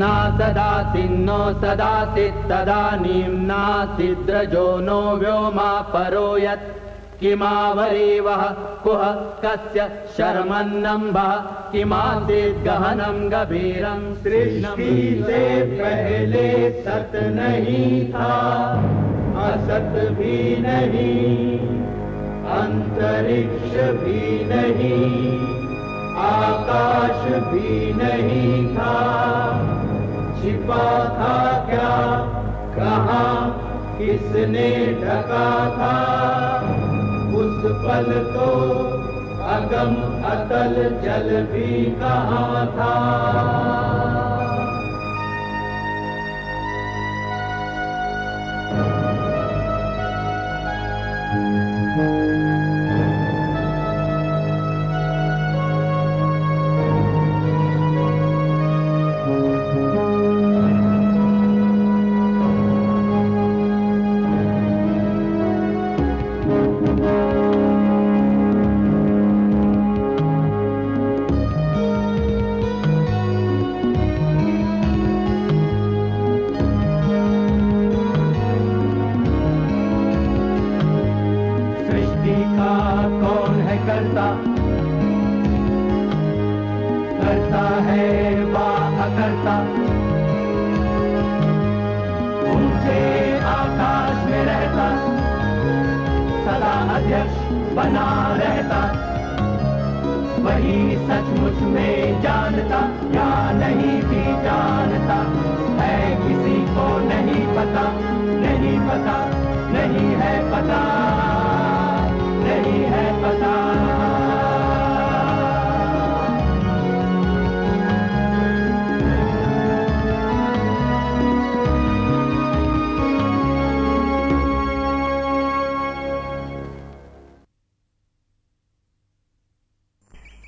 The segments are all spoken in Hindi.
ना सदाशिन्नो सदाशित् तदानीं नासिद्रजो नो व्योमा परो यत् किमावरीवः कुह कस्य शर्मन्नम्भः किमासीत् गहनं गभीरं सृष्टि से पहले सत नहीं था असत भी नहीं अंतरिक्ष भी नहीं आकाश भी नहीं था छिपा था क्या कहाँ किसने ढका था उस पल तो अगम अतल जल भी कहाँ था।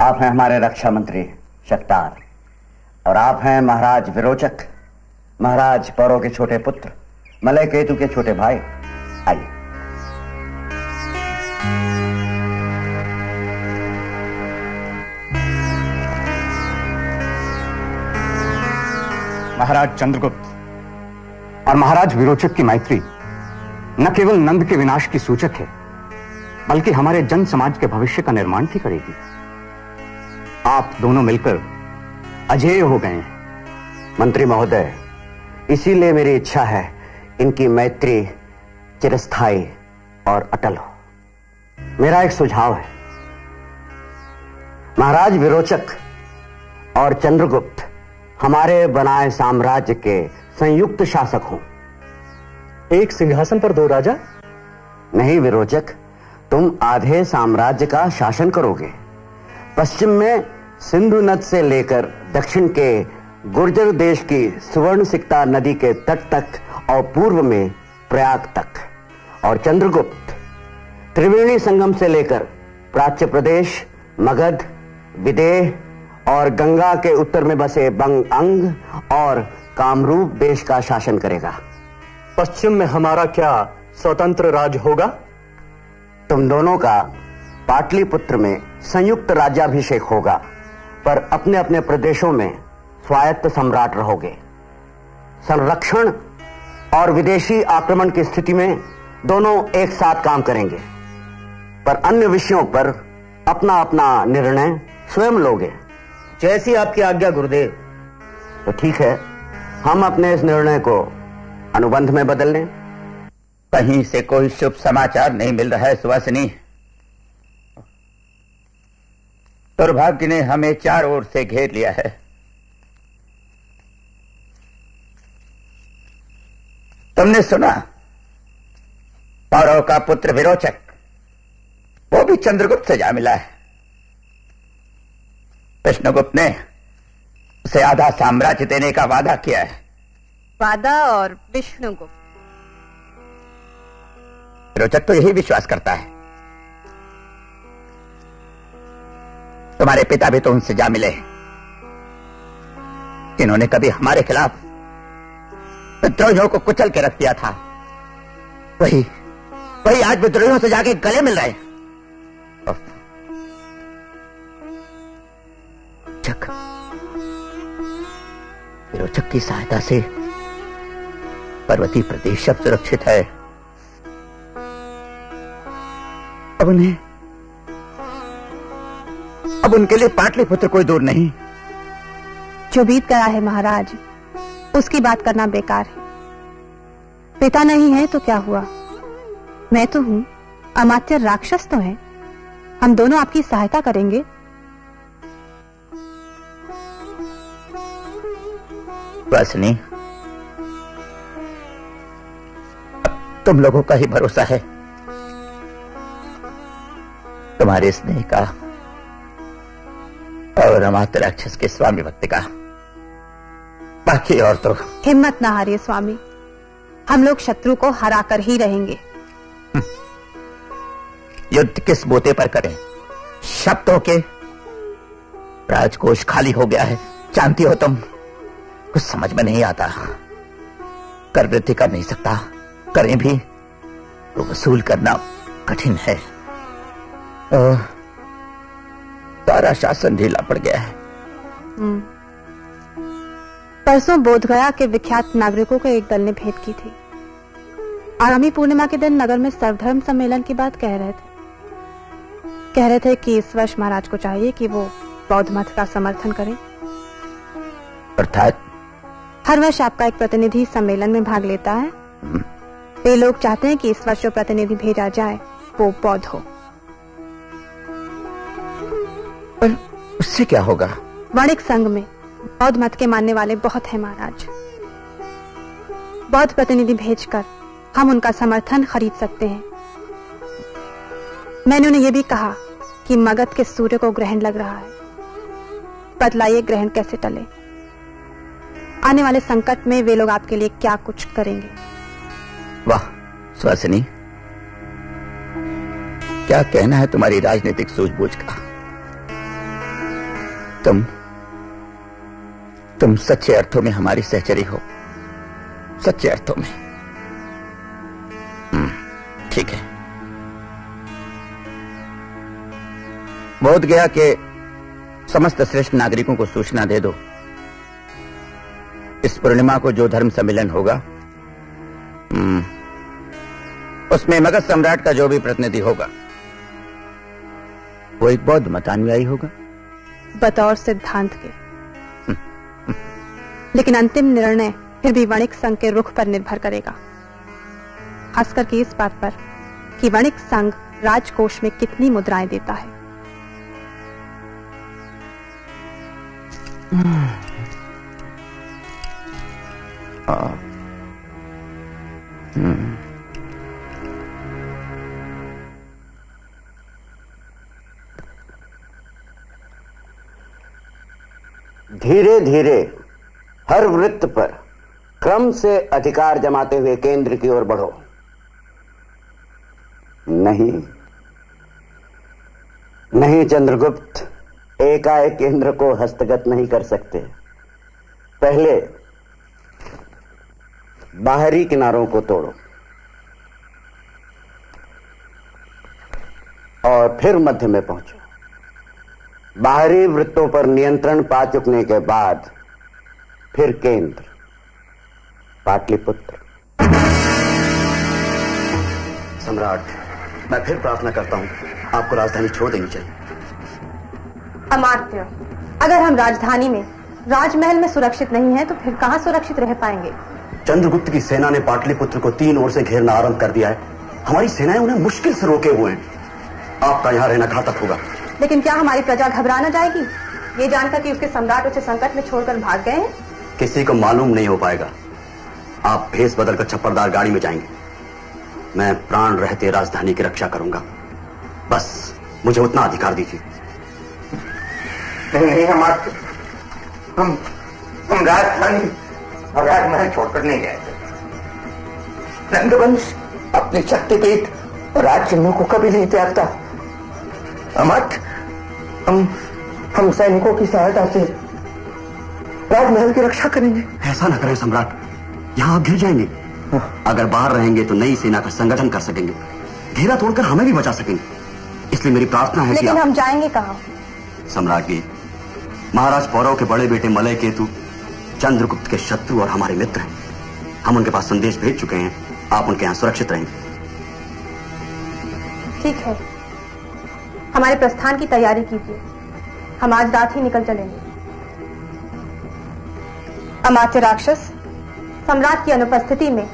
आप हैं हमारे रक्षा मंत्री शक्तार और आप हैं महाराज विरोचक, महाराज पौरों के छोटे पुत्र, मलय केतु के छोटे भाई। आइए। महाराज चंद्रगुप्त और महाराज विरोचक की मैत्री न केवल नंद के विनाश की सूचक है बल्कि हमारे जन समाज के भविष्य का निर्माण भी करेगी। आप दोनों मिलकर अजेय हो गए हैं। मंत्री महोदय, इसीलिए मेरी इच्छा है इनकी मैत्री चिरस्थायी और अटल हो। मेरा एक सुझाव है, महाराज विरोचक और चंद्रगुप्त हमारे बनाए साम्राज्य के संयुक्त शासक हों। एक सिंहासन पर दो राजा? नहीं विरोचक, तुम आधे साम्राज्य का शासन करोगे। पश्चिम में सिंधु नद से लेकर दक्षिण के गुर्जर देश की सुवर्ण सिकता नदी के तट तक और पूर्व में प्रयाग तक, और चंद्रगुप्त त्रिवेणी संगम से लेकर प्राच्य प्रदेश, मगध, विदेह और गंगा के उत्तर में बसे बंग, अंग और कामरूप देश का शासन करेगा। पश्चिम में हमारा क्या स्वतंत्र राज होगा? तुम दोनों का पाटलिपुत्र में संयुक्त राज्याभिषेक होगा, पर अपने अपने प्रदेशों में स्वायत्त सम्राट रहोगे। संरक्षण और विदेशी आक्रमण की स्थिति में दोनों एक साथ काम करेंगे, पर अन्य विषयों पर अपना अपना निर्णय स्वयं लोगे। जैसी आपकी आज्ञा गुरुदेव। तो ठीक है, हम अपने इस निर्णय को अनुबंध में बदल लें। कहीं से कोई शुभ समाचार नहीं मिल रहा है सुवासिनी। दुर्भाग्य ने हमें चार ओर से घेर लिया है। तुमने सुना पौरव का पुत्र विरोचक, वो भी चंद्रगुप्त से जा मिला है। विष्णुगुप्त ने उसे आधा साम्राज्य देने का वादा किया है। वादा और विष्णुगुप्त, विरोचक तो यही विश्वास करता है। तुम्हारे पिता भी तो उनसे जा मिले, इन्होंने कभी हमारे खिलाफ विद्रोहियों को कुचल के रख दिया था। वही आज विद्रोहियों से जाके गले मिल रहे। विरोचक की सहायता से पर्वतीय प्रदेश अब सुरक्षित है। अब उनके लिए पाटलिपुत्र कोई दूर नहीं। जो बीत गया है महाराज, उसकी बात करना बेकार है। पिता नहीं है तो क्या हुआ, मैं तो हूं, अमात्य राक्षस तो है। हम दोनों आपकी सहायता करेंगे। वासिनी, तुम लोगों का ही भरोसा है। तुम्हारे स्नेह का और अमात्य राक्षस के स्वामी भक्ति का, बाकी और तो। हिम्मत ना हारिए स्वामी, हम लोग शत्रु को हरा कर ही रहेंगे। युद्ध किस मोते पर करें? शब्दों के राजकोष खाली हो गया है, जानती हो तुम। कुछ समझ में नहीं आता। कर वृद्धि कर नहीं सकता, करें भी तो वसूल करना कठिन है। तारा शासन ढीला पड़ गया है। परसों बौद्धगया के विख्यात नागरिकों को एक दल ने भेंट की थी। आगामी पूर्णिमा के दिन नगर में सर्वधर्म सम्मेलन की बात कह रहे थे कि इस वर्ष महाराज को चाहिए कि वो बौद्ध मत का समर्थन करें। अर्थात हर वर्ष आपका एक प्रतिनिधि सम्मेलन में भाग लेता है। ये लोग चाहते हैं कि इस वर्ष जो प्रतिनिधि भेजा जाए वो बौद्ध हो। पर उससे क्या होगा? वणिक संघ में बौद्ध मत के मानने वाले बहुत हैं महाराज। बौद्ध प्रतिनिधि भेजकर हम उनका समर्थन खरीद सकते हैं। मैंने उन्हें यह भी कहा कि मगध के सूर्य को ग्रहण लग रहा है, बतलाइए ग्रहण कैसे टले। आने वाले संकट में वे लोग आपके लिए क्या कुछ करेंगे। वाह सुवासिनी, क्या कहना है तुम्हारी राजनीतिक सूझबूझ का। तुम सच्चे अर्थों में हमारी सहचरी हो, सच्चे अर्थों में। ठीक है। बौद्धगया के समस्त श्रेष्ठ नागरिकों को सूचना दे दो, इस पूर्णिमा को जो धर्म सम्मेलन होगा उसमें मगध सम्राट का जो भी प्रतिनिधि होगा वो एक बौद्ध मतानुयायी होगा, बतौर सिद्धांत के। लेकिन अंतिम निर्णय फिर भी वणिक संघ के रुख पर निर्भर करेगा, खासकर कि इस बात पर कि वणिक संघ राजकोष में कितनी मुद्राएं देता है। धीरे धीरे हर वृत्त पर क्रम से अधिकार जमाते हुए केंद्र की ओर बढ़ो। नहीं चंद्रगुप्त, एकाएक केंद्र को हस्तगत नहीं कर सकते। पहले बाहरी किनारों को तोड़ो और फिर मध्य में पहुंचो। बाहरी वृत्तों पर नियंत्रण पा चुकने के बाद फिर केंद्र, पाटलिपुत्र। सम्राट, मैं फिर प्रार्थना करता हूं, आपको राजधानी छोड़ देनी चाहिए। अमात्य, अगर हम राजधानी में, राजमहल में सुरक्षित नहीं है तो फिर कहां सुरक्षित रह पाएंगे। चंद्रगुप्त की सेना ने पाटलिपुत्र को तीन ओर से घेरना आरंभ कर दिया है। हमारी सेनाएं उन्हें मुश्किल से रोके हुए हैं। आपका यहाँ रहना घातक होगा। लेकिन क्या हमारी प्रजा घबरा न जाएगी ये जानकर कि उसके सम्राट उसे संकट में छोड़कर भाग गए हैं? किसी को मालूम नहीं हो पाएगा। आप भेष बदलकर छप्परदार गाड़ी में जाएंगे। मैं प्राण रहते राजधानी की रक्षा करूंगा, बस मुझे उतना अधिकार दीजिए। नहीं, हम राजधानी और राजमहल छोड़कर नहीं जाएंगे। नंदवंश अपने शक्तिपीठ और राज चिन्हों को कभी नहीं त्यागता। अमात्य, हम सैनिकों की सहायता से राजमहल की रक्षा करेंगे। ऐसा ना करें सम्राट, यहाँ आप घिर जाएंगे। अगर बाहर रहेंगे तो नई सेना का संगठन कर सकेंगे, घेरा तोड़कर हमें भी बचा सकेंगे। इसलिए मेरी प्रार्थना है। लेकिन हम जाएंगे कहाँ? सम्राट जी, महाराज पौरव के बड़े बेटे मलय केतु चंद्रगुप्त के शत्रु और हमारे मित्र हैं। हम उनके पास संदेश भेज चुके हैं, आप उनके यहाँ सुरक्षित रहेंगे। ठीक है, हमारे प्रस्थान की तैयारी कीजिए, हम आज रात ही निकल चलेंगे। अमात्य राक्षस, सम्राट की अनुपस्थिति में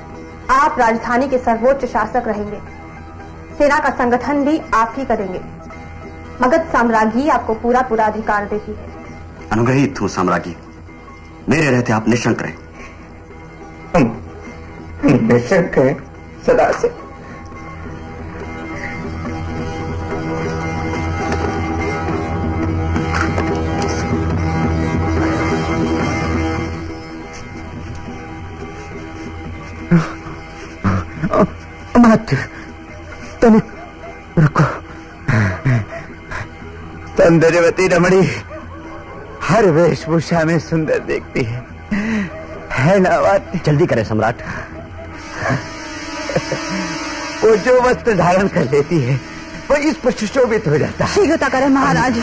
आप राजधानी के सर्वोच्च शासक रहेंगे। सेना का संगठन भी आप ही करेंगे। मगध साम्राज्ञी आपको पूरा पूरा अधिकार देती है। अनुग्रहित हूँ साम्राज्ञी, मेरे रहते आप निशंक रहे। निशंक है सदा से। अमात्य, तनु रुको। सौंदर्यवती रमणी हर वेशभूषा में सुंदर देखती है ना अमात्य? जल्दी करें सम्राट। वो जो वस्त्र धारण कर लेती है वो इस पर सुशोभित हो जाता है। शीघ्रता करें महाराज।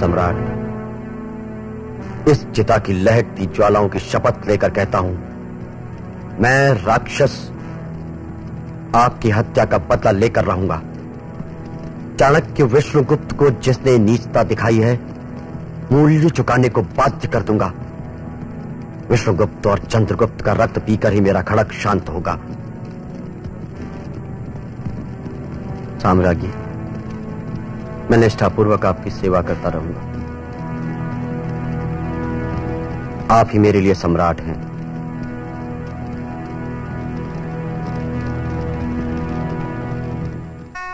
सम्राट, इस चिता की लहकती ज्वालाओं की शपथ लेकर कहता हूं, मैं राक्षस आपकी हत्या का पता लेकर रहूंगा। चाणक्य विष्णुगुप्त को जिसने नीचता दिखाई है, मूल्य चुकाने को बाध्य कर दूंगा। विष्णुगुप्त और चंद्रगुप्त का रक्त पीकर ही मेरा खड़क शांत होगा। साम्राज्ञी, मैं निष्ठापूर्वक आपकी सेवा करता रहूंगा। आप ही मेरे लिए सम्राट हैं।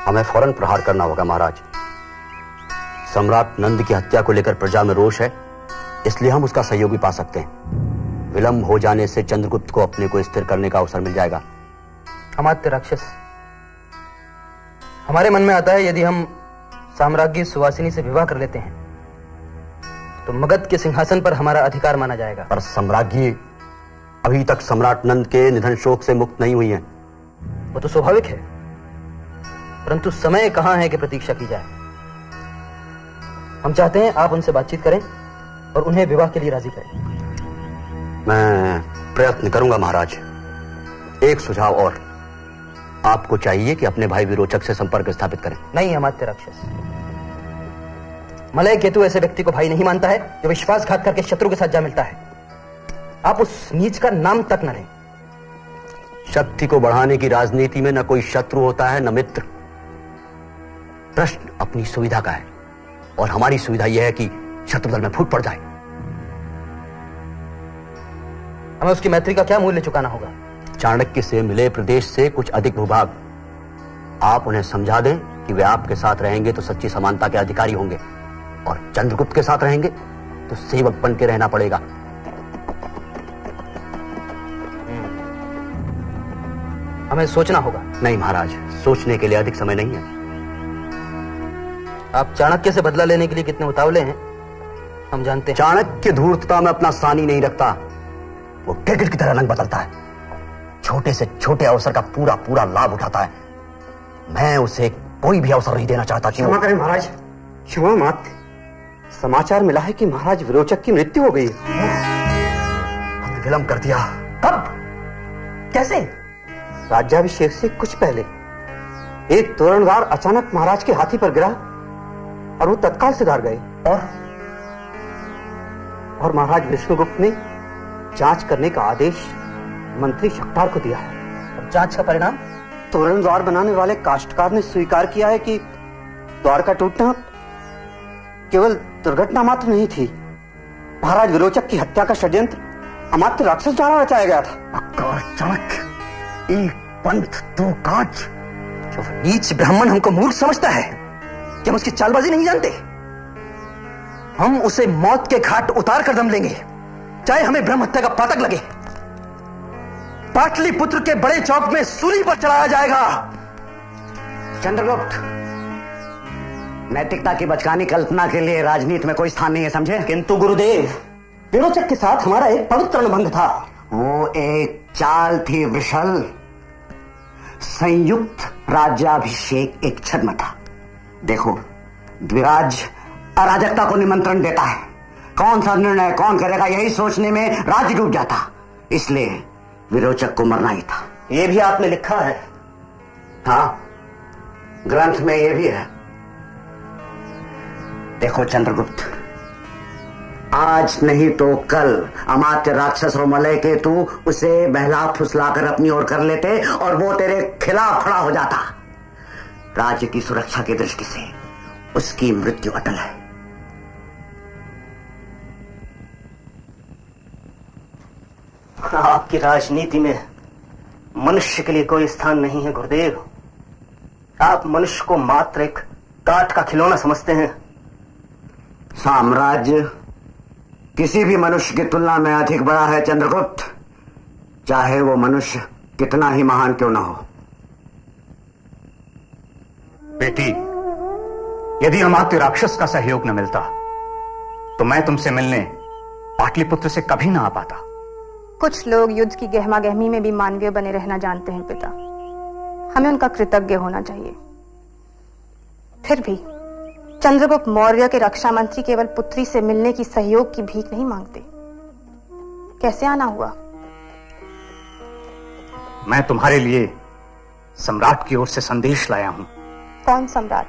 हमें फौरन प्रहार करना होगा महाराज। सम्राट नंद की हत्या को लेकर प्रजा में रोष है, इसलिए हम उसका सहयोग भी पा सकते हैं। विलंब हो जाने से चंद्रगुप्त को अपने को स्थिर करने का अवसर मिल जाएगा। अमात्य राक्षस, हमारे मन में आता है यदि हम साम्राज्ञी सुवासिनी से विवाह कर लेते हैं तो मगध के सिंहासन पर हमारा अधिकार माना जाएगा। पर साम्राज्ञी अभी तक सम्राट नंद के निधन शोक से मुक्त नहीं हुई हैं। वो तो स्वाभाविक है, परंतु समय कहाँ है कि प्रतीक्षा की जाए। हम चाहते हैं आप उनसे बातचीत करें और उन्हें विवाह के लिए राजी करें। मैं प्रयत्न करूंगा महाराज। एक सुझाव और, आपको चाहिए कि अपने भाई विरोचक से संपर्क स्थापित करें। नहीं अमात्य राक्षस, मलय केतु ऐसे व्यक्ति को भाई नहीं मानता है जो विश्वासघात करके शत्रु के साथ जा मिलता है। आप उस नीच का नाम तक न लें। शक्ति को बढ़ाने की राजनीति में न कोई शत्रु होता है न मित्र। प्रश्न अपनी सुविधा का है, और हमारी सुविधा यह है कि शत्रुदल में फूट पड़ जाए। हमें उसकी मैत्री का क्या मूल्य चुकाना होगा। चाणक्य से मिले प्रदेश से कुछ अधिक भूभाग आप उन्हें समझा दें कि वे आपके साथ रहेंगे तो सच्ची समानता के अधिकारी होंगे, और चंद्रगुप्त के साथ रहेंगे तो सेवक बन के रहना पड़ेगा। हमें सोचना होगा। नहीं महाराज, सोचने के लिए अधिक समय नहीं है। आप चाणक्य से बदला लेने के लिए कितने उतावले हैं हम जानते हैं। चाणक्य धूर्तता में अपना सानी नहीं रखता, वो क्रिकेट की तरह रंग बदलता है, छोटे से छोटे अवसर का पूरा पूरा लाभ उठाता है। मैं उसे कोई भी अवसर नहीं देना चाहता। क्षमा करें महाराज, क्षमा मत। समाचार मिला है कि महाराज विरोचक की मृत्यु हो गई है। हमने विलंब कर दिया। कब, कैसे? राज्याभिषेक से कुछ पहले एक तोरणगार अचानक महाराज के हाथी पर गिरा और वो तत्काल सुधार गए, और महाराज विष्णुगुप्त ने जांच करने का आदेश मंत्री शक्तार को दिया है। और जांच का परिणाम? तोरण द्वार बनाने वाले काश्तकार ने स्वीकार किया है कि द्वार का टूटना केवल दुर्घटना मात्र नहीं थी, महाराज विरोचक की हत्या का षड्यंत्र अमात्य राक्षस द्वारा रचाया गया था। पक्का चाणक्य, एक पंथ दो काज। जो नीच ब्राह्मण हमको मूर्ख समझता है, क्या हम उसकी चालबाजी नहीं जानते? हम उसे मौत के घाट उतार कर दम लेंगे, चाहे हमें ब्रह्म हत्या का पातक लगे। पाटलिपुत्र के बड़े चौक में सूली पर चढ़ाया जाएगा। चंद्रगुप्त, नैतिकता की बचकानी कल्पना के लिए राजनीति में कोई स्थान नहीं है, समझे? किंतु गुरुदेव, विरोचक के साथ हमारा एक पवित्र अनुबंध था। वो एक चाल थी विशाल। संयुक्त राज्याभिषेक एक छद्म था। देखो, द्विराज अराजकता को निमंत्रण देता है। कौन सा निर्णय कौन करेगा, यही सोचने में राज्य डूब जाता। इसलिए विरोचक को मरना ही था। ये भी आपने लिखा है? हाँ, ग्रंथ में ये भी है। देखो चंद्रगुप्त, आज नहीं तो कल अमात्य राक्षस और मलय केतु उसे बहला फुसलाकर अपनी ओर कर लेते और वो तेरे खिलाफ खड़ा हो जाता। राज्य की सुरक्षा की दृष्टि से उसकी मृत्यु अटल है। आपकी राजनीति में मनुष्य के लिए कोई स्थान नहीं है गुरुदेव। आप मनुष्य को मात्र एक काट का खिलौना समझते हैं। साम्राज्य किसी भी मनुष्य की तुलना में अधिक बड़ा है चंद्रगुप्त, चाहे वो मनुष्य कितना ही महान क्यों ना हो। बेटी, यदि अमात्य राक्षस का सहयोग न मिलता तो मैं तुमसे मिलने पाटलिपुत्र से कभी ना आ पाता। कुछ लोग युद्ध की गहमा गहमी में भी मानवीय बने रहना जानते हैं पिता, हमें उनका कृतज्ञ होना चाहिए। फिर भी चंद्रगुप्त मौर्य के रक्षा मंत्री केवल पुत्री से मिलने की सहयोग की भीख नहीं मांगते। कैसे आना हुआ? मैं तुम्हारे लिए सम्राट की ओर से संदेश लाया हूं। कौन सम्राट?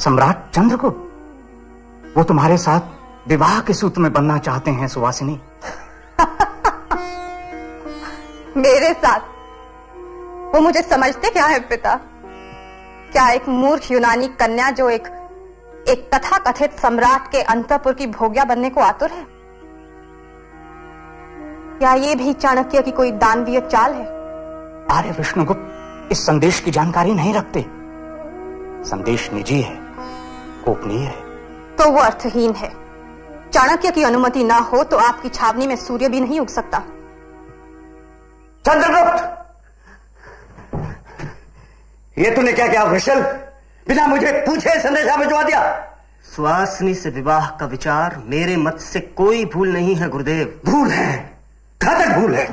सम्राट चंद्रगुप्त। वो तुम्हारे साथ विवाह के सूत्र में बंधना चाहते हैं सुवासिनी। मेरे साथ? वो मुझे समझते क्या है पिता? क्या एक मूर्ख यूनानी कन्या जो एक तथा कथित सम्राट के अंतःपुर की भोग्या बनने को आतुर है? या ये भी चाणक्य की कोई दानवीय चाल है? अरे विष्णुगुप्त, इस संदेश की जानकारी नहीं रखते। संदेश निजी है, गोपनीय है। तो वो अर्थहीन है। चाणक्य की अनुमति ना हो तो आपकी छावनी में सूर्य भी नहीं उग सकता। चंद्रगुप्त, ये तूने क्या क्या विशाल, बिना मुझे पूछे संदेशा भिजवा दिया। सुवासिनी से विवाह का विचार मेरे मत से कोई भूल नहीं है गुरुदेव। भूल है, घातक भूल है।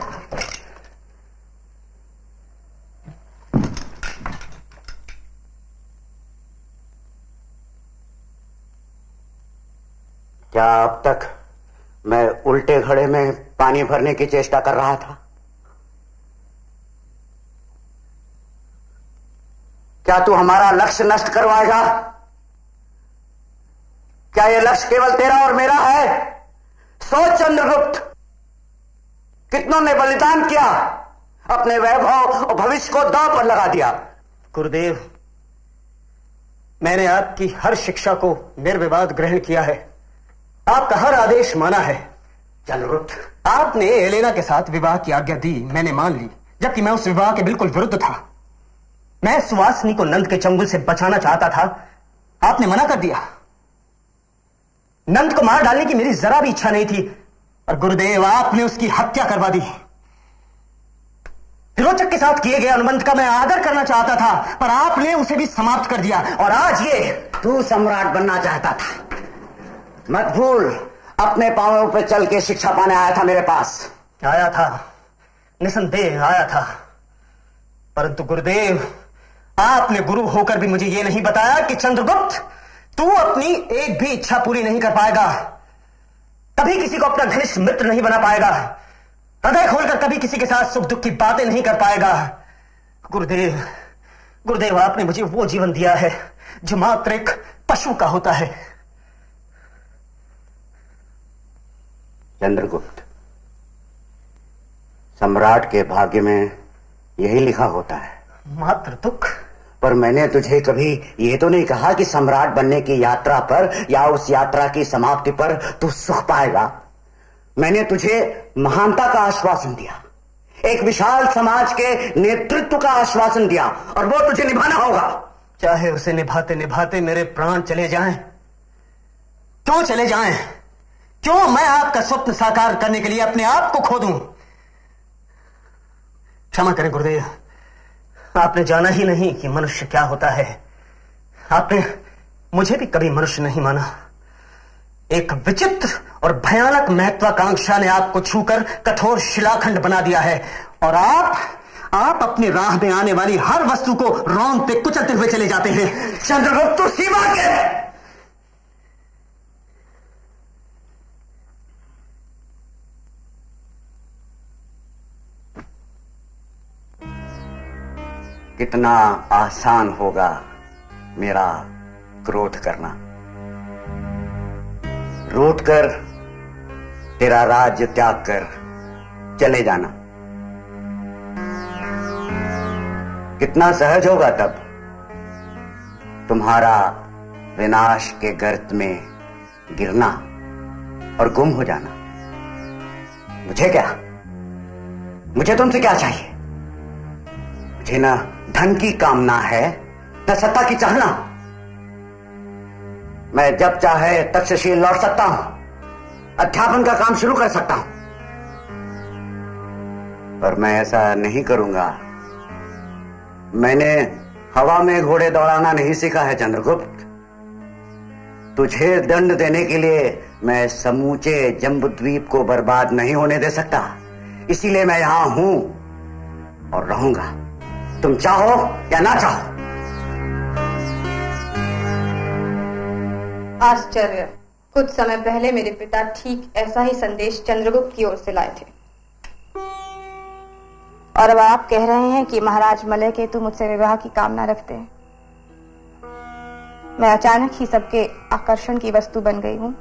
क्या अब तक मैं उल्टे घड़े में पानी भरने की चेष्टा कर रहा था? क्या तू हमारा लक्ष्य नष्ट करवाएगा? क्या यह लक्ष्य केवल तेरा और मेरा है? सोच चंद्रगुप्त, कितनों ने बलिदान किया, अपने वैभव और भविष्य को दांव पर लगा दिया। गुरुदेव, मैंने आपकी हर शिक्षा को निर्विवाद ग्रहण किया है, आपका हर आदेश माना है। चंद्रगुप्त, आपने एलेना के साथ विवाह की आज्ञा दी, मैंने मान ली, जबकि मैं उस विवाह के बिल्कुल विरुद्ध था। मैं सुवासिनी को नंद के चंगुल से बचाना चाहता था, आपने मना कर दिया। नंद को मार डालने की मेरी जरा भी इच्छा नहीं थी और गुरुदेव, आपने उसकी हत्या करवा दी। विरोचक के साथ किए गए अनुबंध का मैं आदर करना चाहता था, पर आपने उसे भी समाप्त कर दिया। और आज ये तू सम्राट बनना चाहता था। मत भूल, अपने पांवों पर चल के शिक्षा पाने आया था। मेरे पास आया था, निसंदेह आया था, परंतु गुरुदेव, आपने गुरु होकर भी मुझे यह नहीं बताया कि चंद्रगुप्त, तू अपनी एक भी इच्छा पूरी नहीं कर पाएगा, कभी किसी को अपना घनिष्ठ मित्र नहीं बना पाएगा, हृदय खोलकर कभी किसी के साथ सुख दुख की बातें नहीं कर पाएगा। गुरुदेव, गुरुदेव, आपने मुझे वो जीवन दिया है जो मात्र एक पशु का होता है। चंद्रगुप्त, सम्राट के भाग्य में यही लिखा होता है, मात्र दुख। पर मैंने तुझे कभी ये तो नहीं कहा कि सम्राट बनने की यात्रा पर या उस यात्रा की समाप्ति पर तू सुख पाएगा। मैंने तुझे महानता का आश्वासन दिया, एक विशाल समाज के नेतृत्व का आश्वासन दिया, और वो तुझे निभाना होगा। चाहे उसे निभाते निभाते मेरे प्राण चले जाएं। क्यों चले जाएं? क्यों मैं आपका स्वप्न साकार करने के लिए अपने आप को खो दूं? क्षमा करें गुरुदेव, आपने जाना ही नहीं कि मनुष्य क्या होता है। आपने मुझे भी कभी मनुष्य नहीं माना। एक विचित्र और भयानक महत्वाकांक्षा ने आपको छूकर कठोर शिलाखंड बना दिया है और आप अपनी राह में आने वाली हर वस्तु को रोंगटे कुचलते हुए चले जाते हैं। चंद्रगुप्त तो सीमा के हैं। कितना आसान होगा मेरा क्रोध करना। रोट कर तेरा राज्य त्याग कर चले जाना कितना सहज होगा तब। तुम्हारा विनाश के गर्त में गिरना और गुम हो जाना। मुझे क्या, मुझे तुमसे क्या चाहिए? मुझे ना धन की कामना है ना सत्ता की चाहना। मैं जब चाहे तक्षशिला लौट सकता हूं, अध्यापन का काम शुरू कर सकता हूं, पर मैं ऐसा नहीं करूंगा। मैंने हवा में घोड़े दौड़ाना नहीं सीखा है चंद्रगुप्त। तुझे दंड देने के लिए मैं समूचे जम्बुद्वीप को बर्बाद नहीं होने दे सकता। इसीलिए मैं यहां हूं और रहूंगा, तुम चाहो या ना चाहो। आश्चर्य, कुछ समय पहले मेरे पिता ठीक ऐसा ही संदेश चंद्रगुप्त की ओर से लाए थे और अब आप कह रहे हैं कि महाराज मलय केतु मुझसे विवाह की कामना रखते हैं। मैं अचानक ही सबके आकर्षण की वस्तु बन गई हूं।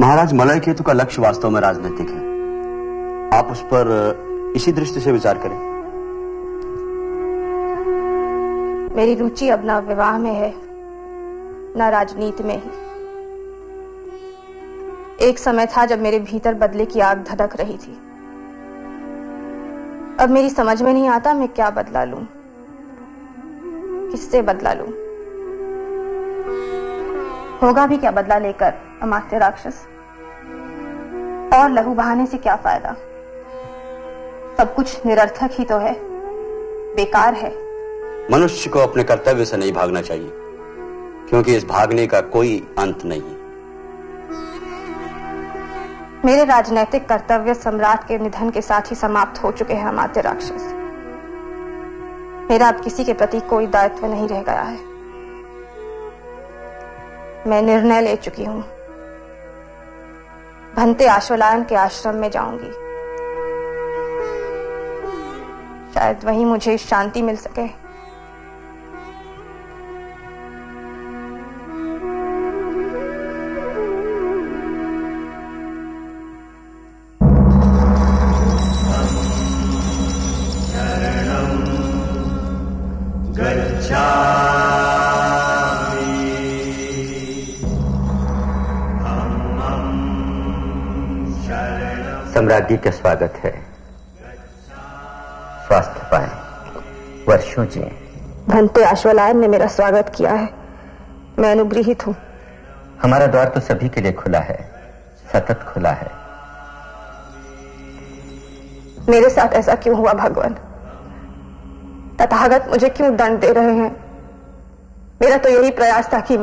महाराज मलय केतु का लक्ष्य वास्तव में राजनीतिक है। आप उस पर इसी दृष्टि से विचार करें। मेरी रुचि अब ना विवाह में है ना राजनीति में ही। एक समय था जब मेरे भीतर बदले की आग धधक रही थी। अब मेरी समझ में नहीं आता मैं क्या बदला लूं, किससे बदला लूं। होगा भी क्या बदला लेकर अमात्य राक्षस? और लहू बहाने से क्या फायदा? सब कुछ निरर्थक ही तो है, बेकार है। मनुष्य को अपने कर्तव्य से नहीं भागना चाहिए, क्योंकि इस भागने का कोई अंत नहीं। मेरे राजनैतिक कर्तव्य सम्राट के निधन के साथ ही समाप्त हो चुके हैं अमात्य राक्षस। मेरा अब किसी के प्रति कोई दायित्व नहीं रह गया है। मैं निर्णय ले चुकी हूं। भंते आश्वलायन के आश्रम में जाऊंगी। शायद वहीं मुझे शांति मिल सके। सम्राट जी का स्वागत है। स्वास्थ्य पाए, वर्षों जिए। भंते आश्वलायन ने मेरा स्वागत किया है, मैं अनुग्रहित हूँ। हमारा द्वार तो सभी के लिए खुला है, सतत खुला है। मेरे साथ ऐसा क्यों हुआ भगवान? तथागत मुझे क्यों दंड दे रहे हैं? मेरा तो यही प्रयास था कि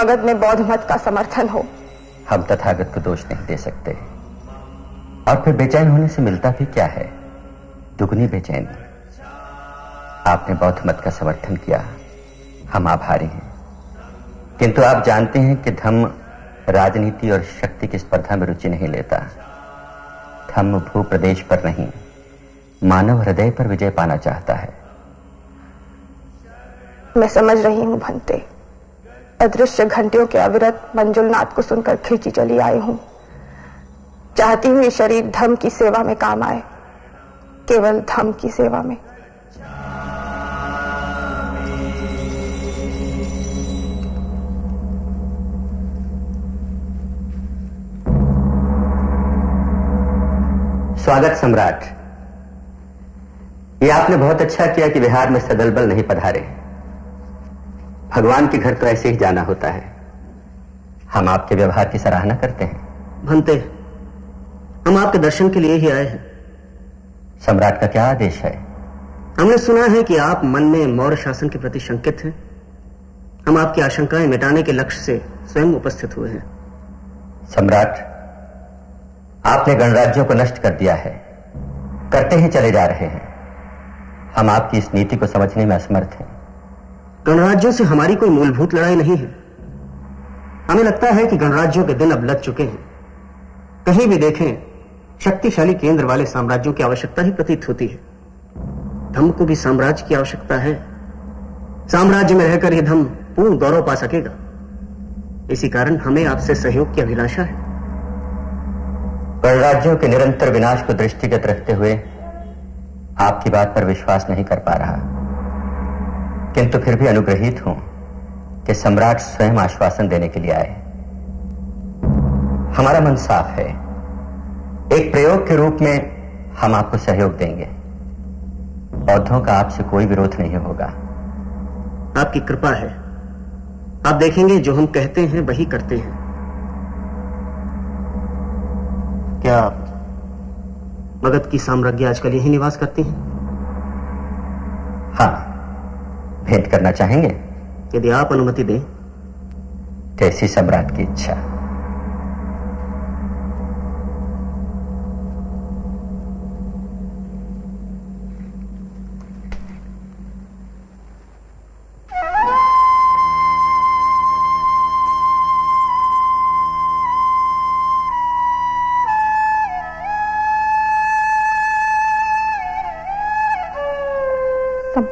मगध में बौद्ध मत का समर्थन हो। हम तथागत को दोष नहीं दे सकते। और फिर बेचैन होने से मिलता भी क्या है? दुगनी बेचैनी। आपने बौद्ध मत का समर्थन किया, हम आभारी हैं, किंतु आप जानते हैं कि धम्म राजनीति और शक्ति की स्पर्धा में रुचि नहीं लेता। धम्म भूप्रदेश पर नहीं, मानव हृदय पर विजय पाना चाहता है। मैं समझ रही हूँ भंते। अदृश्य घंटियों के अविरत मंजुलनाथ को सुनकर खींची चली आई हूँ। चाहती हूँ ये शरीर धर्म की सेवा में काम आए, केवल धर्म की सेवा में। स्वागत सम्राट। ये आपने बहुत अच्छा किया कि बिहार में सदलबल नहीं पधारे। भगवान के घर तो ऐसे ही जाना होता है। हम आपके व्यवहार की सराहना करते हैं। भंते, हम आपके दर्शन के लिए ही आए हैं। सम्राट का क्या आदेश है? हमने सुना है कि आप मन में मौर्य शासन के प्रति शंकित हैं। हम आपकी आशंकाएं मिटाने के लक्ष्य से स्वयं उपस्थित हुए हैं। सम्राट, आपने गणराज्यों को नष्ट कर दिया है, करते ही चले जा रहे हैं। हम आपकी इस नीति को समझने में असमर्थ हैं। गणराज्यों से हमारी कोई मूलभूत लड़ाई नहीं है। हमें लगता है कि गणराज्यों के दिन अब लग चुके हैं। कहीं भी देखें, शक्तिशाली केंद्र वाले साम्राज्यों की आवश्यकता ही प्रतीत होती है। धम को भी साम्राज्य की आवश्यकता है। साम्राज्य में रहकर ही धम पूर्ण गौरव पा सकेगा। इसी कारण हमें आपसे सहयोग की अभिलाषा है। गणराज्यों के निरंतर विनाश को दृष्टिगत रखते हुए आपकी बात पर विश्वास नहीं कर पा रहा, किंतु फिर भी अनुग्रहित हूं कि सम्राट स्वयं आश्वासन देने के लिए आए। हमारा मन साफ है, एक प्रयोग के रूप में हम आपको सहयोग देंगे। बौद्धों का आपसे कोई विरोध नहीं होगा। आपकी कृपा है। आप देखेंगे जो हम कहते हैं वही करते हैं। क्या मगध की साम्राज्ञी आजकल यही निवास करती हैं? हाँ, भेंट करना चाहेंगे यदि आप अनुमति दें। जैसी सम्राट की इच्छा।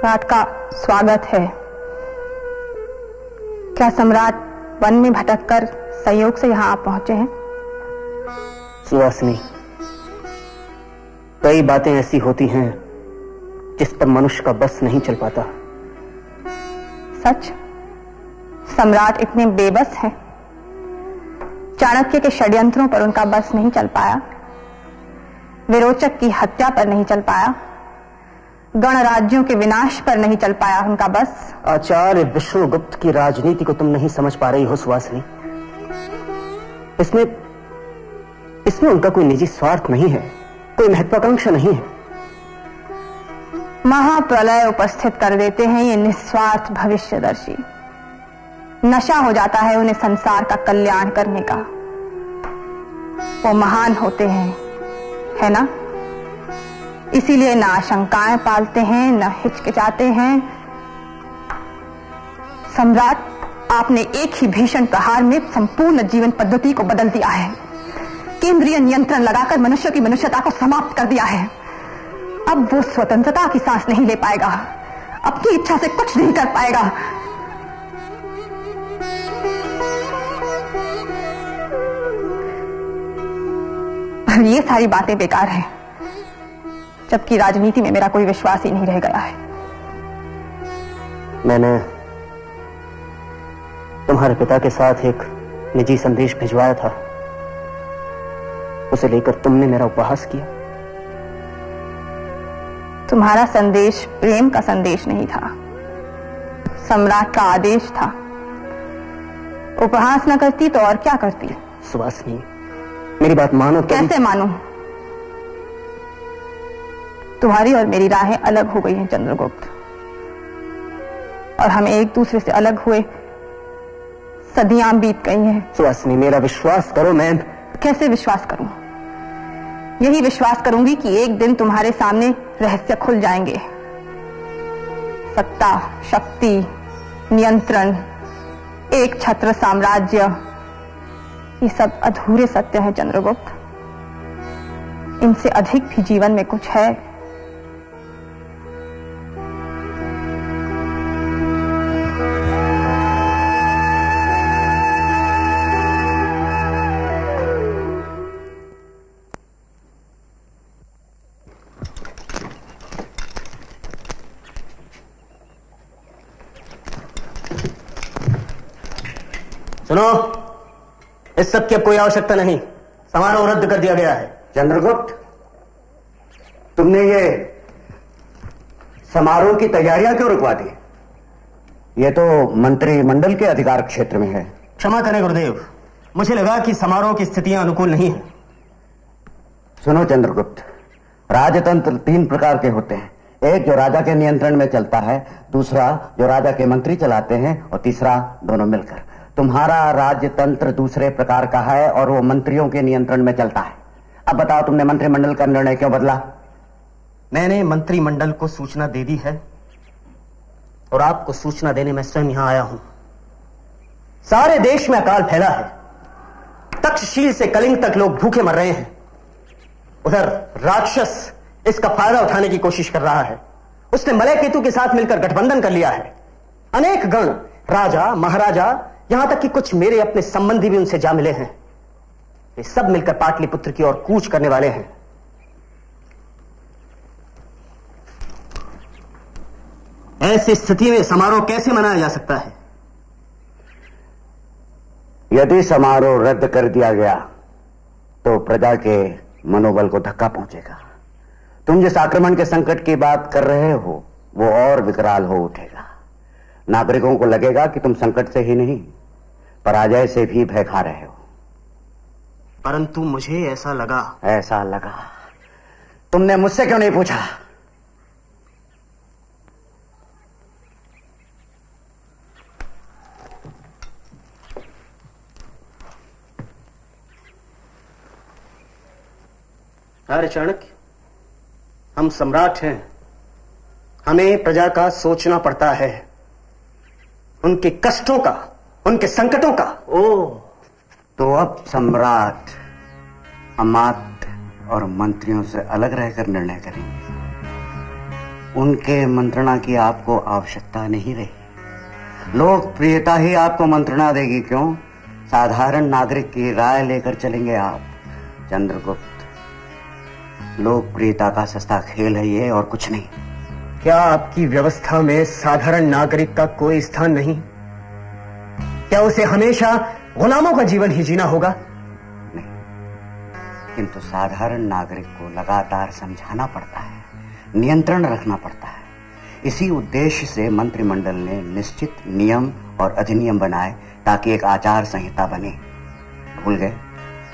सम्राट का स्वागत है। क्या सम्राट वन में भटककर संयोग से यहाँ आप पहुंचे हैं? सुवासिनी, कई बातें ऐसी होती हैं जिस पर मनुष्य का बस नहीं चल पाता। सच? सम्राट इतने बेबस हैं? चाणक्य के षड्यंत्रों पर उनका बस नहीं चल पाया, विरोचक की हत्या पर नहीं चल पाया, गणराज्यों के विनाश पर नहीं चल पाया उनका बस। आचार्य विष्णुगुप्त की राजनीति को तुम नहीं समझ पा रही हो सुवासिनी। इसमें उनका कोई निजी स्वार्थ नहीं है, कोई महत्वाकांक्षा नहीं है। महाप्रलय उपस्थित कर देते हैं ये निस्वार्थ भविष्यदर्शी। नशा हो जाता है उन्हें संसार का कल्याण करने का। वो महान होते हैं, है ना? इसीलिए ना आशंकाएं पालते हैं, ना हिचकिचाते हैं। सम्राट, आपने एक ही भीषण प्रहार में संपूर्ण जीवन पद्धति को बदल दिया है। केंद्रीय नियंत्रण लगाकर मनुष्य की मनुष्यता को समाप्त कर दिया है। अब वो स्वतंत्रता की सांस नहीं ले पाएगा, अपनी इच्छा से कुछ नहीं कर पाएगा। पर ये सारी बातें बेकार हैं, जबकि राजनीति में मेरा कोई विश्वास ही नहीं रह गया है। मैंने तुम्हारे पिता के साथ एक निजी संदेश भिजवाया था, उसे लेकर तुमने मेरा उपहास किया। तुम्हारा संदेश प्रेम का संदेश नहीं था, सम्राट का आदेश था। उपहास न करती तो और क्या करती? सुवासिनी, मेरी बात मानो। कैसे मानूं? तुम्हारी और मेरी राहें अलग हो गई हैं चंद्रगुप्त, और हम एक दूसरे से अलग हुए सदियां बीत गई हैं। सुवासिनी, मेरा विश्वास करो। मैं कैसे विश्वास करूं? यही विश्वास करूंगी कि एक दिन तुम्हारे सामने रहस्य खुल जाएंगे। सत्ता, शक्ति, नियंत्रण, एक छत्र साम्राज्य, ये सब अधूरे सत्य हैं चंद्रगुप्त। इनसे अधिक भी जीवन में कुछ है। सुनो, इस सब की अब कोई आवश्यकता नहीं। समारोह रद्द कर दिया गया है। चंद्रगुप्त, तुमने ये समारोह की तैयारियां क्यों रुकवा दी? ये तो मंत्रिमंडल के अधिकार क्षेत्र में है। क्षमा करें गुरुदेव, मुझे लगा कि समारोह की स्थितियां अनुकूल नहीं है। सुनो चंद्रगुप्त, राजतंत्र तीन प्रकार के होते हैं। एक जो राजा के नियंत्रण में चलता है, दूसरा जो राजा के मंत्री चलाते हैं, और तीसरा दोनों मिलकर। तुम्हारा राजतंत्र दूसरे प्रकार का है और वो मंत्रियों के नियंत्रण में चलता है। अब बताओ तुमने मंत्रिमंडल का निर्णय क्यों बदला? मैंने मंत्रिमंडल को सूचना दे दी है और आपको सूचना देने में स्वयं यहां आया हूं। सारे देश में अकाल फैला है, तक्षशील से कलिंग तक लोग भूखे मर रहे हैं। उधर राक्षस इसका फायदा उठाने की कोशिश कर रहा है। उसने मलय केतु के साथ मिलकर गठबंधन कर लिया है। अनेक गण, राजा, महाराजा, यहां तक कि कुछ मेरे अपने संबंधी भी उनसे जा मिले हैं। ये सब मिलकर पाटलिपुत्र की ओर कूच करने वाले हैं। ऐसी स्थिति में समारोह कैसे मनाया जा सकता है? यदि समारोह रद्द कर दिया गया तो प्रजा के मनोबल को धक्का पहुंचेगा। तुम जिस आक्रमण के संकट की बात कर रहे हो वो और विकराल हो उठेगा। नागरिकों को लगेगा कि तुम संकट से ही नहीं पराजय से भी भय खा रहे हो। परंतु मुझे ऐसा लगा। तुमने मुझसे क्यों नहीं पूछा? अरे चाणक्य, हम सम्राट हैं, हमें प्रजा का सोचना पड़ता है, उनके कष्टों का, उनके संकटों का। ओह, तो अब सम्राट अमात्य और मंत्रियों से अलग रहकर निर्णय करेंगे। उनके मंत्रणा की आपको आवश्यकता नहीं रही। लोकप्रियता ही आपको मंत्रणा देगी। क्यों? साधारण नागरिक की राय लेकर चलेंगे आप। चंद्रगुप्त, लोकप्रियता का सस्ता खेल है ये और कुछ नहीं। क्या आपकी व्यवस्था में साधारण नागरिक का कोई स्थान नहीं? क्या उसे हमेशा गुलामों का जीवन ही जीना होगा? नहीं, किंतु साधारण नागरिक को लगातार समझाना पड़ता है, नियंत्रण रखना पड़ता है। इसी उद्देश्य से मंत्रिमंडल ने निश्चित नियम और अधिनियम बनाए ताकि एक आचार संहिता बने। भूल गए?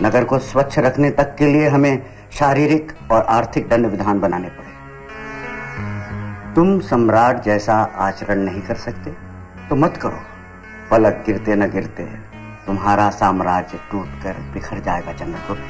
नगर को स्वच्छ रखने तक के लिए हमें शारीरिक और आर्थिक दंड विधान बनाने पड़े। तुम सम्राट जैसा आचरण नहीं कर सकते तो मत करो। पलक गिरते न गिरते तुम्हारा साम्राज्य टूटकर बिखर जाएगा चंद्रगुप्त।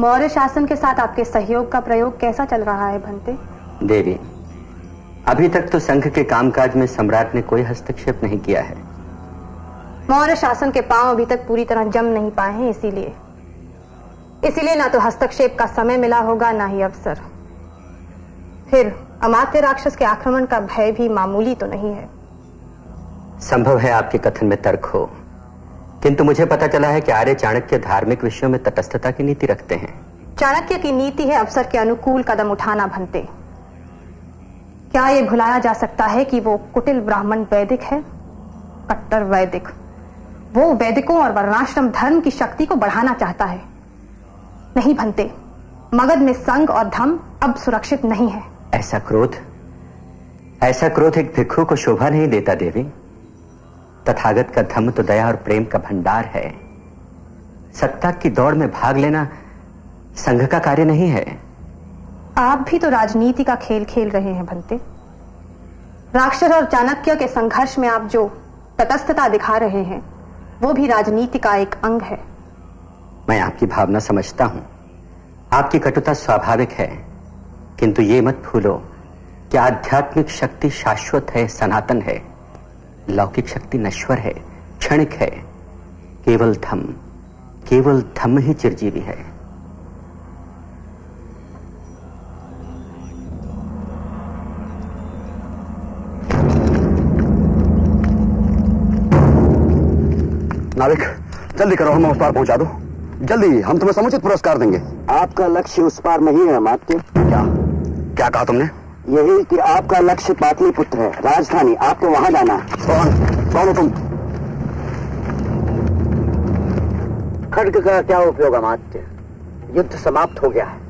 मौर्य शासन के साथ आपके सहयोग का प्रयोग कैसा चल रहा है भंते? देवी, अभी तक तो संघ के कामकाज में सम्राट ने कोई हस्तक्षेप नहीं किया है। मौर्य शासन के पांव अभी तक पूरी तरह जम नहीं पाए हैं, इसीलिए ना तो हस्तक्षेप का समय मिला होगा ना ही अवसर। फिर अमात्य राक्षस के आक्रमण का भय भी मामूली तो नहीं है। संभव है आपके कथन में तर्क हो, किंतु मुझे पता चला है कि आर्य चाणक्य धार्मिक विषयों में तटस्थता की नीति रखते हैं। चाणक्य की नीति है अवसर के अनुकूल कदम उठाना। भंते, क्या ये भुलाया जा सकता है कि वो कुटिल ब्राह्मण वैदिक है, कट्टर वैदिक। वो वैदिकों और वर्णाश्रम धर्म की शक्ति को बढ़ाना चाहता है। नहीं भंते, मगध में संघ और धर्म अब सुरक्षित नहीं है। ऐसा क्रोध एक भिक्षु को शोभा नहीं देता देवी। तथागत का धर्म तो दया और प्रेम का भंडार है। सत्ता की दौड़ में भाग लेना संघ का कार्य नहीं है। आप भी तो राजनीति का खेल खेल रहे हैं भंते। राक्षस और चाणक्य के संघर्ष में आप जो तटस्थता दिखा रहे हैं वो भी राजनीति का एक अंग है। मैं आपकी भावना समझता हूं, आपकी कटुता स्वाभाविक है, किंतु ये मत भूलो कि आध्यात्मिक शक्ति शाश्वत है, सनातन है। लौकिक शक्ति नश्वर है, क्षणिक है। केवल धम्म ही चिरजीवी है। नाविक, जल्दी करो, हमें उस पार पहुंचा दो। जल्दी, हम तुम्हें समुचित पुरस्कार देंगे। आपका लक्ष्य उस पार नहीं है अमात्य। क्या कहा तुमने? यही कि आपका लक्ष्य पाटलिपुत्र है, राजधानी। आपको वहां जाना है। कौन हो तुम? खड्ग का क्या उपयोग अमात्य? युद्ध समाप्त हो गया है।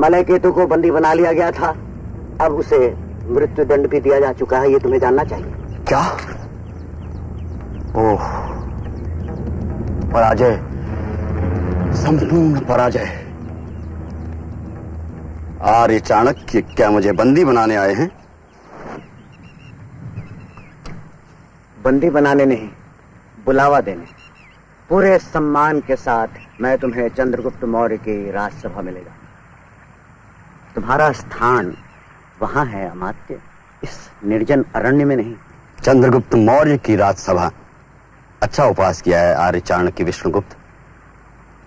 मलय केतु को बंदी बना लिया गया था, अब उसे मृत्यु दंड भी दिया जा चुका है। ये तुम्हें जानना चाहिए। क्या? ओह, पराजय संपूर्ण पराजय है। आर्य चाणक्य क्या मुझे बंदी बनाने आए हैं? बंदी बनाने नहीं, बुलावा देने। पूरे सम्मान के साथ मैं तुम्हें चंद्रगुप्त मौर्य की राजसभा में ले जाऊंगा। तुम्हारा स्थान वहां है अमात्य, इस निर्जन अरण्य में नहीं। चंद्रगुप्त मौर्य की राजसभा, अच्छा उपहास किया है आर्य चाणक्य विष्णुगुप्त,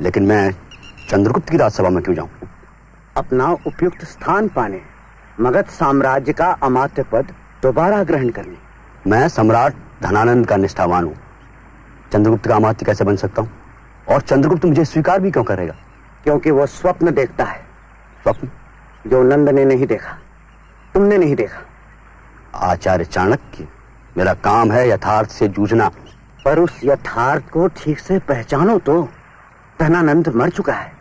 लेकिन मैं चंद्रगुप्त की राजसभा में क्यों जाऊं? अपना उपयुक्त स्थान पाने, मगध साम्राज्य का अमात्य पद दोबारा ग्रहण करने। मैं सम्राट धनानंद का निष्ठावान हूँ, चंद्रगुप्त का अमात्य कैसे बन सकता हूँ? और चंद्रगुप्त मुझे स्वीकार भी क्यों करेगा? क्योंकि वो स्वप्न देखता है। स्वप्न जो नंद ने नहीं देखा, तुमने नहीं देखा। आचार्य चाणक्य, मेरा काम है यथार्थ से जूझना, पर उस यथार्थ को ठीक से पहचानो तो। धनानंद मर चुका है,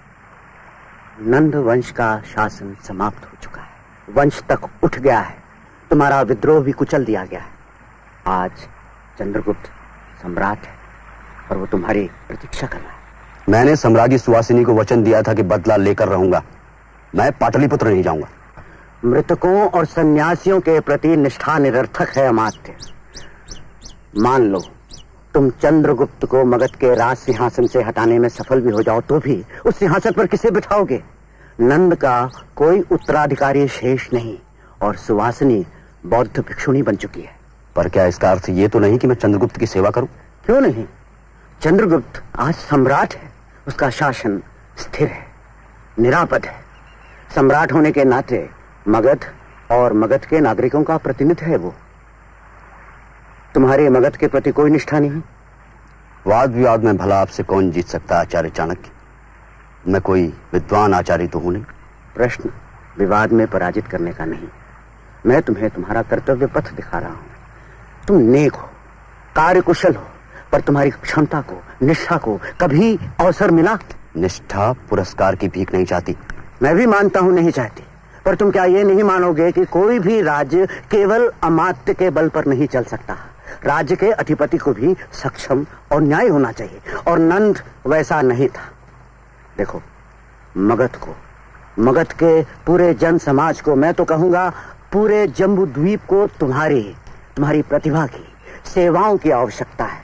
नंद वंश का शासन समाप्त हो चुका है, वंश तक उठ गया है, तुम्हारा विद्रोह भी कुचल दिया गया है। आज चंद्रगुप्त सम्राट है और वो तुम्हारी प्रतीक्षा कर रहा है। मैंने सम्राज्ञी सुवासिनी को वचन दिया था कि बदला लेकर रहूंगा। मैं पाटलिपुत्र नहीं जाऊंगा। मृतकों और सन्यासियों के प्रति निष्ठा निरर्थक है अमात्य। मान लो तुम चंद्रगुप्त को मगध के राज सिंहासन से हटाने में सफल भी हो जाओ, तो भी उस सिंहासन पर किसे बिठाओगे? नंद का कोई उत्तराधिकारी शेष नहीं और सुवासिनी बौद्ध भिक्षुणी बन चुकी है। पर क्या इसका अर्थ ये तो नहीं कि मैं चंद्रगुप्त की सेवा करूं? क्यों नहीं, चंद्रगुप्त आज सम्राट है, उसका शासन स्थिर है, निरापद है। सम्राट होने के नाते मगध और मगध के नागरिकों का प्रतिनिधि है वो। तुम्हारे मगध के प्रति कोई निष्ठा नहीं। वाद विवाद में भला आपसे कौन जीत सकता आचार्य चाणक्य? मैं कोई विद्वान आचार्य तो हूं नहीं। प्रश्न विवाद में पराजित करने का नहीं। मैं तुम्हें तुम्हारा कर्तव्य पथ दिखा रहा हूं। तुम नेक हो, कार्यकुशल हो, पर तुम्हारी क्षमता को, निष्ठा को कभी अवसर मिला? निष्ठा पुरस्कार की भीख नहीं चाहती। मैं भी मानता हूँ नहीं चाहती, पर तुम क्या ये नहीं मानोगे कि कोई भी राज्य केवल अमात्य के बल पर नहीं चल सकता? राज्य के अधिपति को भी सक्षम और न्याय होना चाहिए, और नंद वैसा नहीं था। देखो मगध को, मगध के पूरे जन समाज को, मैं तो कहूंगा पूरे जम्बुद्वीप को तुम्हारी प्रतिभा की, सेवाओं की आवश्यकता है।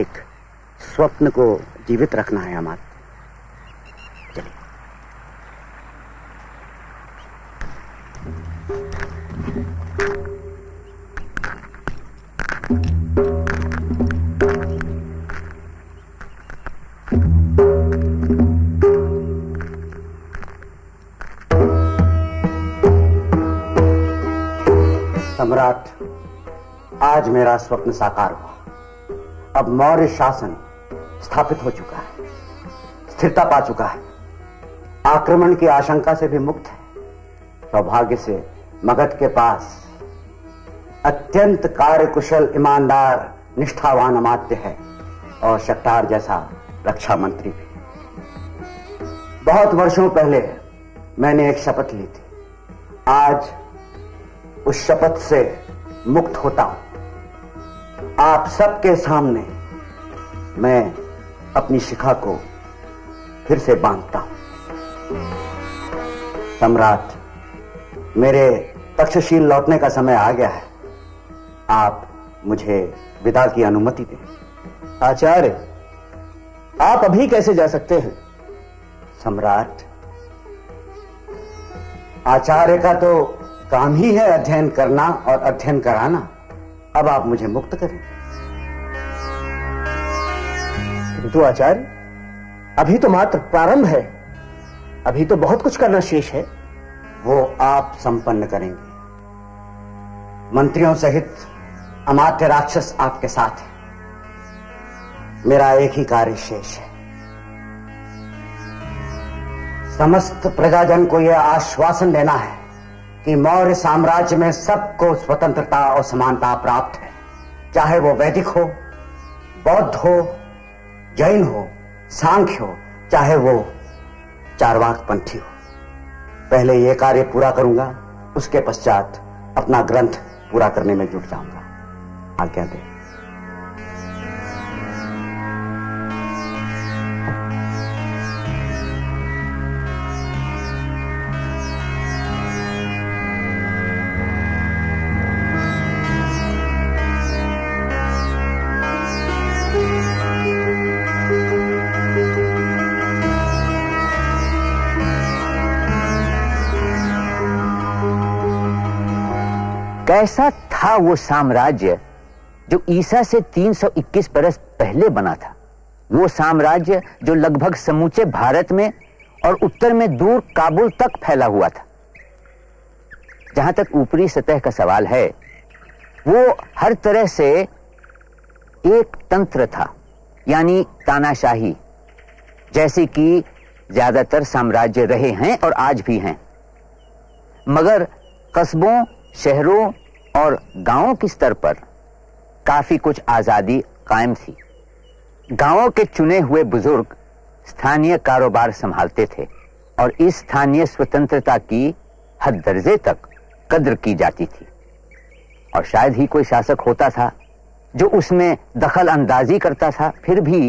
एक स्वप्न को जीवित रखना है अमात्य। सम्राट, आज मेरा स्वप्न साकार हुआ। अब मौर्य शासन स्थापित हो चुका है, स्थिरता पा चुका है, आक्रमण की आशंका से भी मुक्त है। सौभाग्य से मगध के पास अत्यंत कार्यकुशल, ईमानदार, निष्ठावान अमात्य है और शक्तार जैसा रक्षा मंत्री भी। बहुत वर्षों पहले मैंने एक शपथ ली थी, आज उस शपथ से मुक्त होता हूं। आप सबके सामने मैं अपनी शिखा को फिर से बांधता हूं। सम्राट, मेरे तक्षशिला लौटने का समय आ गया है, आप मुझे विदा की अनुमति दें। आचार्य, आप अभी कैसे जा सकते हैं? सम्राट, आचार्य का तो काम ही है अध्ययन करना और अध्ययन कराना। अब आप मुझे मुक्त करें। किंतु आचार्य, अभी तो मात्र प्रारंभ है, अभी तो बहुत कुछ करना शेष है। वो आप संपन्न करेंगे। मंत्रियों सहित अमात्य राक्षस आपके साथ है। मेरा एक ही कार्य शेष है, समस्त प्रजाजन को यह आश्वासन देना है कि मौर्य साम्राज्य में सबको स्वतंत्रता और समानता प्राप्त है, चाहे वो वैदिक हो, बौद्ध हो, जैन हो, सांख्य हो, चाहे वो चार्वाकपंथी हो। पहले ये कार्य पूरा करूंगा, उसके पश्चात अपना ग्रंथ पूरा करने में जुट जाऊंगा। आज्ञा दें। कैसा था वो साम्राज्य जो ईसा से 321 बरस पहले बना था। वो साम्राज्य जो लगभग समूचे भारत में और उत्तर में दूर काबुल तक फैला हुआ था। जहां तक ऊपरी सतह का सवाल है, वो हर तरह से एक तंत्र था, यानी तानाशाही, जैसे कि ज्यादातर साम्राज्य रहे हैं और आज भी हैं। मगर कस्बों, शहरों और गांवों के स्तर पर काफी कुछ आजादी कायम थी। गांवों के चुने हुए बुजुर्ग स्थानीय कारोबार संभालते थे और इस स्थानीय स्वतंत्रता की हद दर्जे तक कद्र की जाती थी, और शायद ही कोई शासक होता था जो उसमें दखल अंदाजी करता था। फिर भी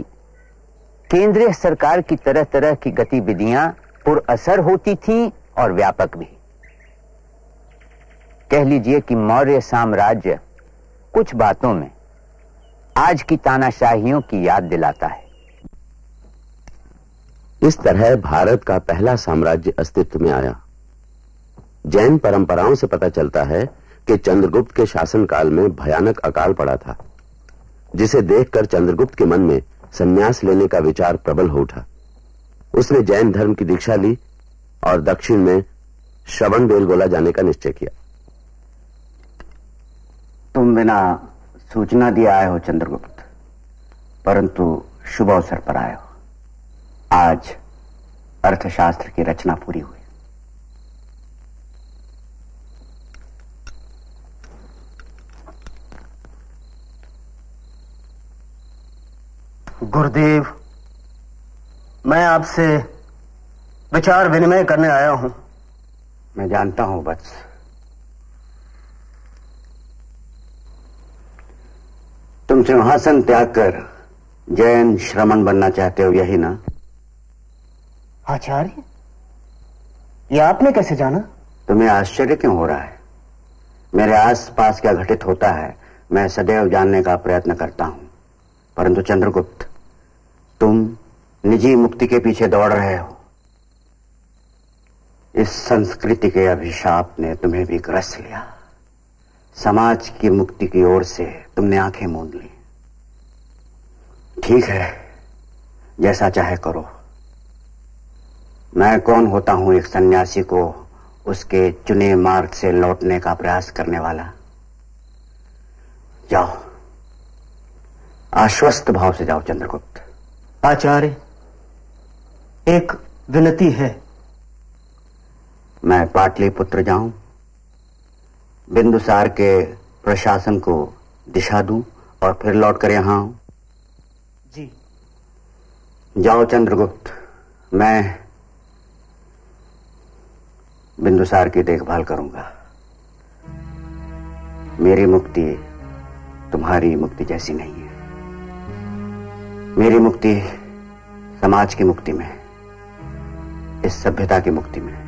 केंद्रीय सरकार की तरह तरह की गतिविधियां पुरअसर होती थीं और व्यापक भी। कह लीजिए कि मौर्य साम्राज्य कुछ बातों में आज की तानाशाहियों की याद दिलाता है। इस तरह भारत का पहला साम्राज्य अस्तित्व में आया। जैन परंपराओं से पता चलता है कि चंद्रगुप्त के शासनकाल में भयानक अकाल पड़ा था, जिसे देखकर चंद्रगुप्त के मन में संन्यास लेने का विचार प्रबल हो उठा। उसने जैन धर्म की दीक्षा ली और दक्षिण में श्रवण बेलगोला जाने का निश्चय किया। तुम बिना सूचना दिए आए हो चंद्रगुप्त, परंतु शुभ अवसर पर आए हो। आज अर्थशास्त्र की रचना पूरी हुई। गुरुदेव, मैं आपसे विचार विनिमय करने आया हूं। मैं जानता हूं वत्स, तुम सिंहासन त्याग कर जैन श्रमण बनना चाहते हो, यही ना? आचार्य, ये आपने कैसे जाना? तुम्हें आश्चर्य क्यों हो रहा है? मेरे आसपास क्या घटित होता है मैं सदैव जानने का प्रयत्न करता हूं, परंतु चंद्रगुप्त, तुम निजी मुक्ति के पीछे दौड़ रहे हो। इस संस्कृति के अभिशाप ने तुम्हें भी ग्रस लिया। समाज की मुक्ति की ओर से तुमने आंखें मूंद ली। ठीक है, जैसा चाहे करो। मैं कौन होता हूं एक सन्यासी को उसके चुने मार्ग से लौटने का प्रयास करने वाला। जाओ, आश्वस्त भाव से जाओ चंद्रगुप्त। आचार्य, एक विनती है। मैं पाटलिपुत्र जाऊं, बिंदुसार के प्रशासन को दिशा दूं और फिर लौटकर यहां आऊं? जी। जाओ चंद्रगुप्त, मैं बिंदुसार की देखभाल करूंगा। मेरी मुक्ति तुम्हारी मुक्ति जैसी नहीं है। मेरी मुक्ति समाज की मुक्ति में, इस सभ्यता की मुक्ति में।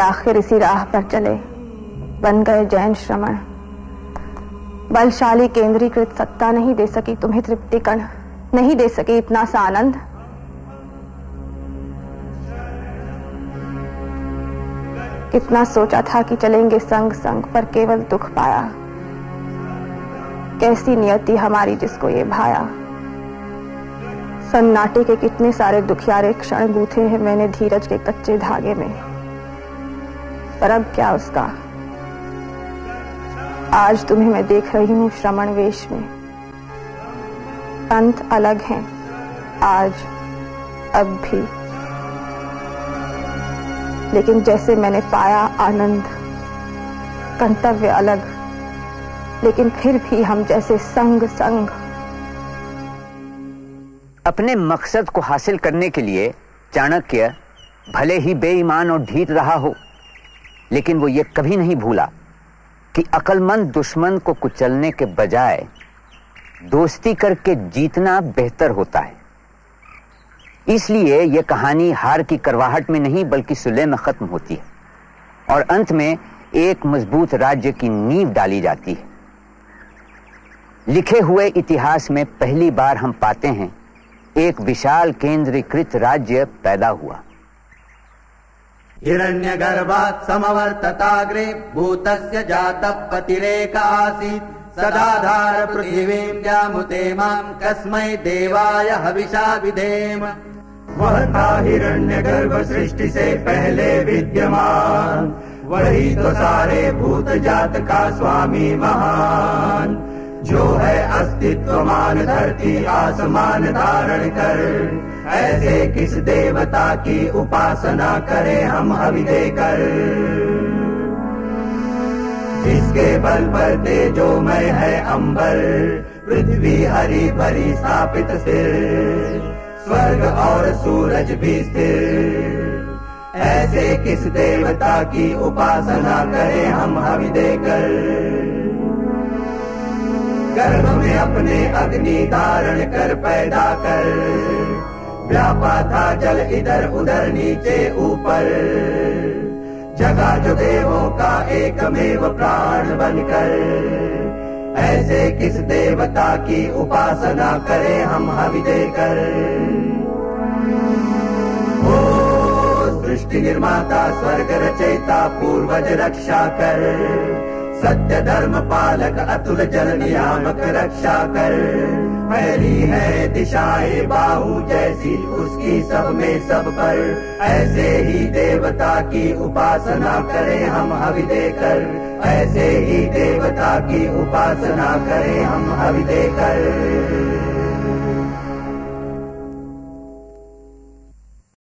आखिर इसी राह पर चले, बन गए जैन श्रमण। बलशाली केंद्रीकृत सत्ता नहीं दे सकी तुम्हें तृप्ति, कण नहीं दे सकी इतना सा आनंद। कितना सोचा था कि चलेंगे संग संग, पर केवल दुख पाया। कैसी नियति हमारी जिसको ये भाया। सन्नाटे के कितने सारे दुखियारे क्षण गूथे हैं मैंने धीरज के कच्चे धागे में। पर अब क्या उसका, आज तुम्हें मैं देख रही हूँ श्रमण वेश में। अंत अलग हैं आज अब भी, लेकिन जैसे मैंने पाया आनंद, गंतव्य अलग, लेकिन फिर भी हम जैसे संग संग। अपने मकसद को हासिल करने के लिए चाणक्य भले ही बेईमान और ढीठ रहा हो, लेकिन वो ये कभी नहीं भूला कि अक्लमंद दुश्मन को कुचलने के बजाय दोस्ती करके जीतना बेहतर होता है। इसलिए यह कहानी हार की करवाहट में नहीं बल्कि सुलह में खत्म होती है और अंत में एक मजबूत राज्य की नींव डाली जाती है। लिखे हुए इतिहास में पहली बार हम पाते हैं एक विशाल केंद्रीकृत राज्य पैदा हुआ। हिरण्यगर्भात् समवर्तताग्रे भूतस्य जातः पतिरेक आसीत् सदाधार पृथिवीं व्यामुते मां कस्मै देवाय हविषा विधेम। वह था हिरण्यगर्भ सृष्टि से पहले विद्यमान, वही तो सारे भूत जात का स्वामी महान। जो है अस्तित्वमान धरती आसमान धारण कर, ऐसे किस देवता की उपासना करें हम हवि देकर। इसके बल पर तेजोमय है अंबर, पृथ्वी हरी भरी स्थापित सिर, स्वर्ग और सूरज भी स्थिर, ऐसे किस देवता की उपासना करें हम हवि देकर। गर्भ में अपने अग्नि धारण कर पैदा कर, व्यापा था जल इधर उधर नीचे ऊपर, जगा जो देवों का एकमेव प्राण बनकर, ऐसे किस देवता की उपासना करें हम हवि देकर। सृष्टि निर्माता स्वर्ग रचयिता पूर्वज रक्षा कर, सत्य धर्म पालक अतुल जल नियामक रक्षा कर। फैली है दिशाएं बाहु जैसी उसकी सब में सब पर, ऐसे ही देवता की उपासना करें हम हवि देकर, ऐसे ही देवता की उपासना करें हम हवि देकर।